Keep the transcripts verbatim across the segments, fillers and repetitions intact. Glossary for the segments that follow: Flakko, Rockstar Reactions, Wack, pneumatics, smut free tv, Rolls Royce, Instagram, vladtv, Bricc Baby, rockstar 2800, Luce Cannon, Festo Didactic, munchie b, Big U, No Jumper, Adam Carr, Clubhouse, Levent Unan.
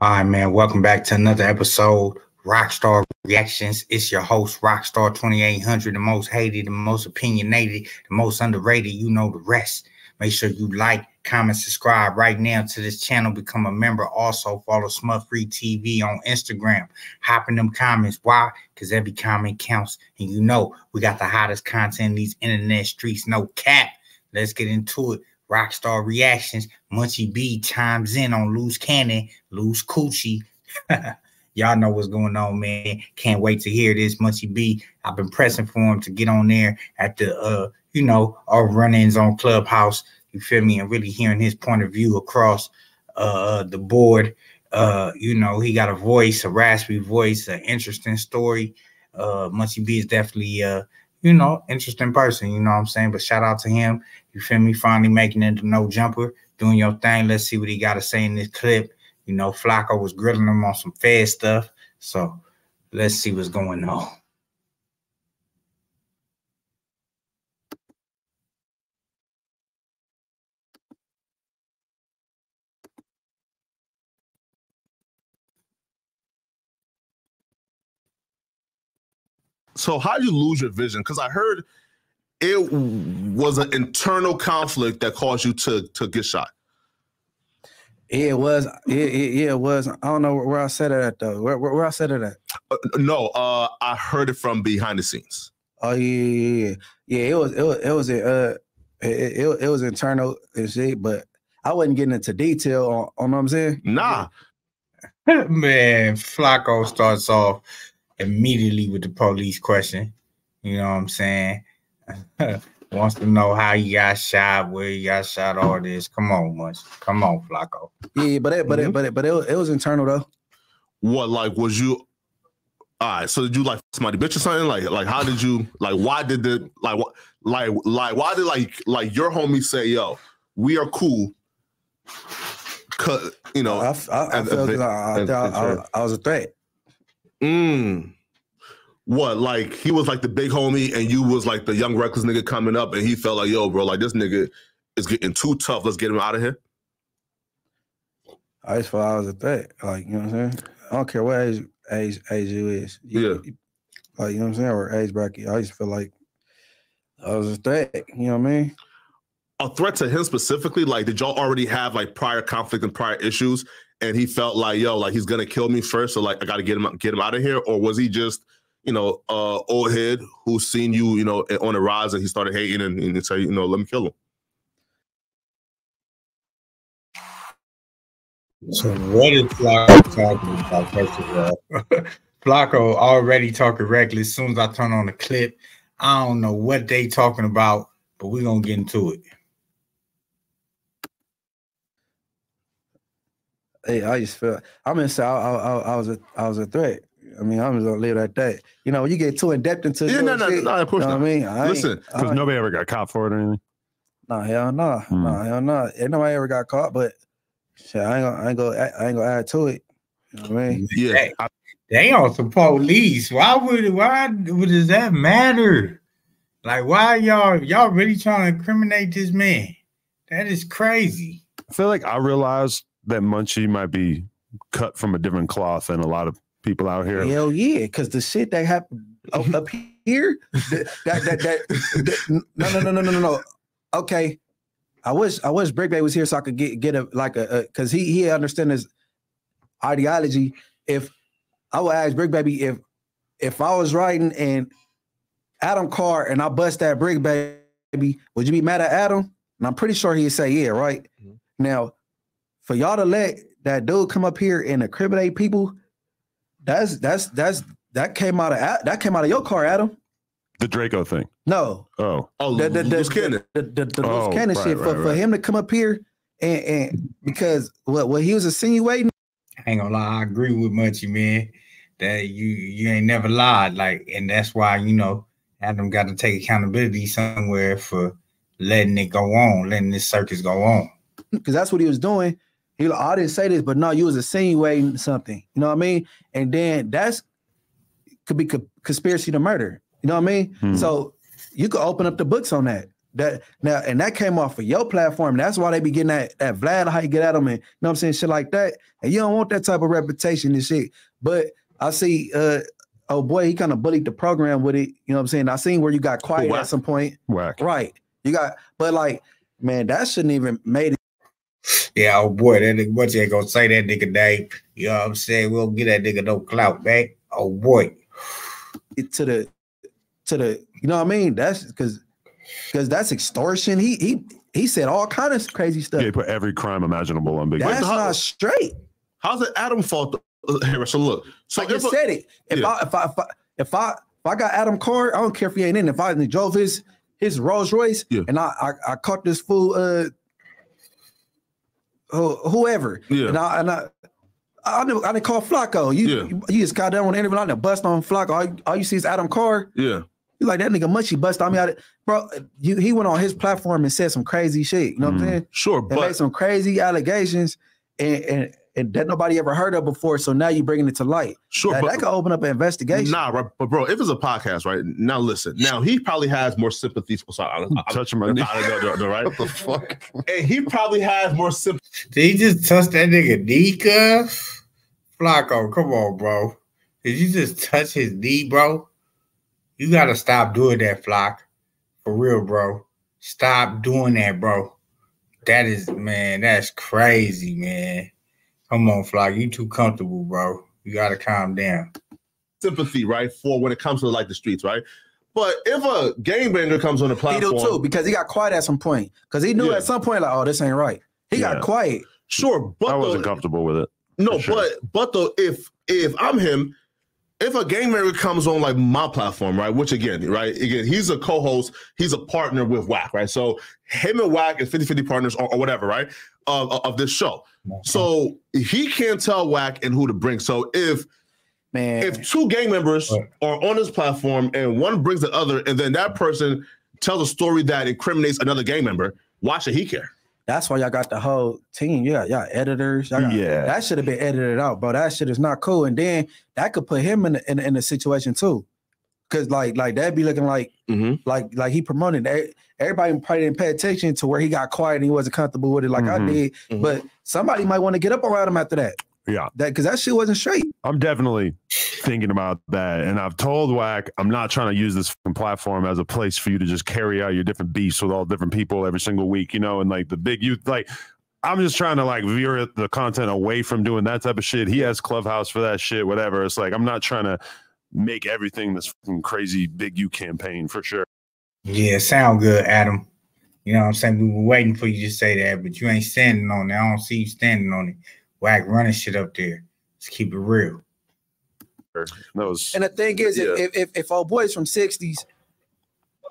All right, man, welcome back to another episode, Rockstar Reactions. It's your host, Rockstar twenty-eight hundred, the most hated, the most opinionated, the most underrated, you know the rest. Make sure you like, comment, subscribe right now to this channel, become a member. Also, follow Smut Free T V on Instagram. Hop in them comments. Why? Because every comment counts. And you know, we got the hottest content in these internet streets, no cap. Let's get into it. Rockstar Reactions, Munchie B chimes in on Luce Cannon, Luce Coochie. Y'all know what's going on, man. Can't wait to hear this, Munchie B. I've been pressing for him to get on there at the, uh, you know, our run-ins on Clubhouse. You feel me? And really hearing his point of view across uh, the board. Uh, you know, he got a voice, a raspy voice, an interesting story. Uh, Munchie B is definitely uh you know, interesting person, you know what I'm saying? But shout out to him. You feel me? Finally making it to No Jumper, doing your thing. Let's see what he got to say in this clip. You know, Flakko was grilling him on some Fed stuff. So let's see what's going on. So how did you lose your vision? Because I heard it was an internal conflict that caused you to to get shot. Yeah, it was. Yeah, yeah, it was. I don't know where I said it at though. Where where, where I said it at? Uh, no, uh, I heard it from behind the scenes. Oh yeah, yeah, yeah. yeah it was it was it was uh it it, it was internal and shit, but I wasn't getting into detail on, on what I'm saying. Nah, man, Flakko starts off immediately with the police question, you know what I'm saying? Wants to know how you got shot, where you got shot, all this. Come on, Munch. Come on, Flakko. Yeah, but it, but mm-hmm. it, but it, but it, it was internal though. What, like, was you? All right, so did you like somebody bitch or something? Like, like, how did you? Like, why did the like, what, like, like, why did like, like your homie say, "Yo, we are cool"? Cause you know, I, I, I felt I, I, I, I, I was a threat. Mm. What, like he was like the big homie and you was like the young reckless nigga coming up and he felt like, yo, bro, like this nigga is getting too tough. Let's get him out of here. I just thought I was a threat. Like, you know what I'm saying? I don't care what age age age you is. You, yeah. Like, you know what I'm saying? Or age bracket. I just feel like I was a threat. You know what I mean? A threat to him specifically? Like, did y'all already have like prior conflict and prior issues? And he felt like, yo, like he's gonna kill me first, so like I gotta get him, get him out of here. Or was he just, you know, uh, old head who seen you, you know, on the rise and he started hating and, and say, you know, let me kill him. So what is Flakko talking about? First of all, Flakko already talking reckless. As soon as I turn on the clip, I don't know what they talking about, but we're gonna get into it. Hey, I just felt I'm mean, inside. So I, I, I was a, I was a threat. I mean, I'm just gonna leave it at that. You know, when you get too in depth into yeah, no, no, shit, no, of course you know not. What I mean, I listen, because nobody ever got caught for it or anything. Nah, hell no, nah, mm. nah, hell no. Nah. Nobody ever got caught, but shit, I ain't gonna, I ain't gonna, I ain't gonna add to it. You know what I mean, yeah. Hey, they on some police. Why would, why would does that matter? Like, why y'all, y'all really trying to incriminate this man? That is crazy. I feel like I realized that Munchie might be cut from a different cloth than a lot of people out here. Hell yeah, because the shit that happened up, up here, that that that, that, that no, no no no no no no. Okay, I wish I wish Bricc Baby was here so I could get get a like a because he he understand his ideology. If I would ask Bricc Baby if if I was writing and Adam Carr and I bust that Bricc Baby, would you be mad at Adam? And I'm pretty sure he'd say yeah, right? Mm-hmm. Now, for y'all to let that dude come up here and incriminate people, that's that's that's that came out of that came out of your car, Adam. The Draco thing. No. Oh. Oh. The the the Luce Cannon. The, the, the, the oh, Luce Cannon right, shit. Right, for, right. for him to come up here and and because what what he was insinuating. I ain't gonna lie, I agree with Munchie, man. That you you ain't never lied, like, and that's why you know Adam got to take accountability somewhere for letting it go on, letting this circus go on. Because that's what he was doing. He like, I didn't say this, but no, you was insinuating something. You know what I mean? And then that's could be co conspiracy to murder. You know what I mean? Hmm. So you could open up the books on that. That now, and that came off of your platform. That's why they be getting that, that Vlad, how you get at them, and you know what I'm saying, shit like that. And you don't want that type of reputation and shit. But I see, uh, oh boy, he kind of bullied the program with it. You know what I'm saying? I seen where you got quiet Wack. At some point. Wack. Right. You got, but like, man, that shouldn't even made it. Yeah, oh boy, that nigga, what you ain't gonna say that nigga name? You know what I'm saying? We'll get that nigga no clout, man. Oh boy. It to the, to the, you know what I mean? That's because, because that's extortion. He he he said all kinds of crazy stuff. Yeah, he put every crime imaginable on Big U. That's how, not straight. How's it Adam fault? So look, so like you said it. If, yeah. I, if I if I if I if I got Adam Carr, I don't care if he ain't in. If I drove his his Rolls Royce, yeah. and I, I I caught this fool, uh, whoever, yeah, and I and I. I didn't, I didn't call Flakko. You, yeah. you just got down on everyone. I didn't bust on Flakko. All you, all you see is Adam Carr. Yeah. You like, that nigga munchie bust on me out of, bro. You, he went on his platform and said some crazy shit. You know mm, what I'm saying? Sure, and but made some crazy allegations and, and and that nobody ever heard of before. So now you bringing it to light. Sure, now, but that could open up an investigation. Nah, right, but bro, if it's a podcast, right? Now listen. Now he probably has more sympathy. Sorry, I'm touching my knee. Right? What the fuck? And he probably has more sympathy. Did he just touch that nigga knee, cuff? Flakko, come on, bro. Did you just touch his knee, bro? You gotta stop doing that, Flock. For real, bro. Stop doing that, bro. That is, man, that's crazy, man. Come on, Flock. You too comfortable, bro. You gotta calm down. Sympathy, right? For when it comes to like the streets, right? But if a game banger comes on the platform, he do too, because he got quiet at some point. Because he knew yeah. at some point, like, oh, this ain't right. He yeah. got quiet. Sure, but I wasn't the, comfortable with it. No, sure. but but though if if I'm him, if a game member comes on like my platform, right? Which again, right? Again, he's a co-host, he's a partner with Wack, right? So him and Wack is fifty fifty partners or, or whatever, right? Of, of this show. Okay. So he can't tell Wack and who to bring. So if man, if two gang members right. are on his platform and one brings the other, and then that person tells a story that incriminates another gang member, why should he care? That's why y'all got the whole team. Yeah, y'all editors. Y'all got, yeah, that should have been edited out, bro. That shit is not cool. And then that could put him in a, in, in a situation too, because like like that'd be looking like mm-hmm. like like he promoted. Everybody probably didn't pay attention to where he got quiet and he wasn't comfortable with it like mm-hmm. I did. Mm-hmm. But somebody might want to get up around him after that. Yeah, that because that shit wasn't straight. I'm definitely thinking about that, and I've told Wack I'm not trying to use this platform as a place for you to just carry out your different beefs with all different people every single week, you know. And like the Big U, like I'm just trying to like veer the content away from doing that type of shit. He has Clubhouse for that shit, whatever. It's like I'm not trying to make everything this crazy Big U campaign for sure. Yeah, sound good, Adam. You know what I'm saying? We were waiting for you to say that, but you ain't standing on it. I don't see you standing on it. Wack running shit up there. Let's keep it real. Was, and the thing is, yeah. if, if if our boys from sixties,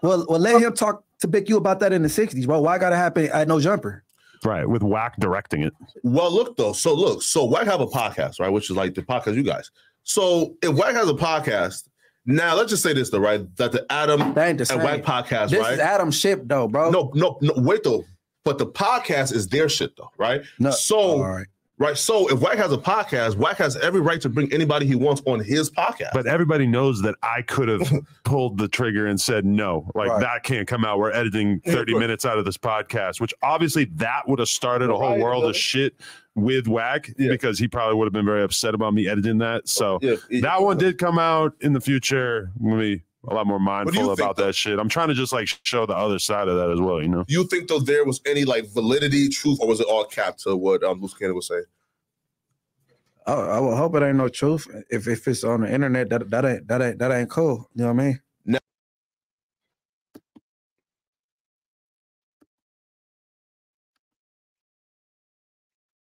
well, well, let him talk to Big U about that in the sixties, bro. Why gotta happen at No Jumper? Right, with Wack directing it. Well, look though. So look, so Wack have a podcast, right? Which is like the podcast you guys. So if Wack has a podcast, now let's just say this though, right? That the Adam and Wack podcast, this right? This is Adam's ship though, bro. No, no, no. Wait though, but the podcast is their shit though, right? No, so. All right. Right, so if Wack has a podcast, Wack has every right to bring anybody he wants on his podcast. But everybody knows that I could have pulled the trigger and said no, like right. that can't come out. We're editing thirty minutes out of this podcast, which obviously that would have started a whole right. world of shit with Wack yeah. because he probably would have been very upset about me editing that. So yeah. Yeah. that one did come out in the future. Let me. A lot more mindful about that shit. I'm trying to just like show the other side of that as well, you know. You think though there was any like validity, truth, or was it all capped to what um, Luce Cannon would say? I, I would hope it ain't no truth. If if it's on the internet, that that ain't that ain't that ain't cool. You know what I mean? No.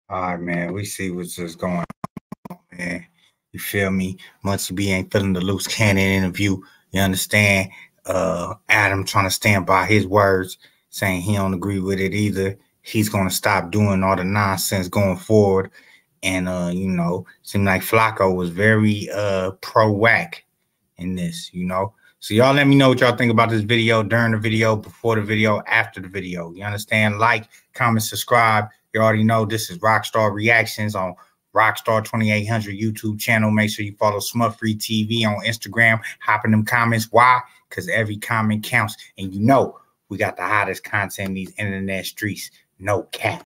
All right, man. We see what's just going on, man. You feel me? Munchie B ain't feeling the Luce Cannon interview. You understand? Uh, Adam trying to stand by his words, saying he don't agree with it either. He's going to stop doing all the nonsense going forward. And, uh, you know, seemed like Flakko was very uh, pro-Wack in this, you know. So y'all let me know what y'all think about this video, during the video, before the video, after the video. You understand? Like, comment, subscribe. You already know this is Rockstar Reactions on Rockstar twenty-eight hundred YouTube channel. Make sure you follow Smut Free T V on Instagram. Hop in them comments. Why? Because every comment counts. And you know, We got the hottest content in these internet streets. No cap.